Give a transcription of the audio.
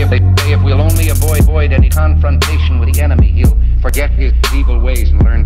If we'll only avoid any confrontation with the enemy, he'll forget his evil ways and learn.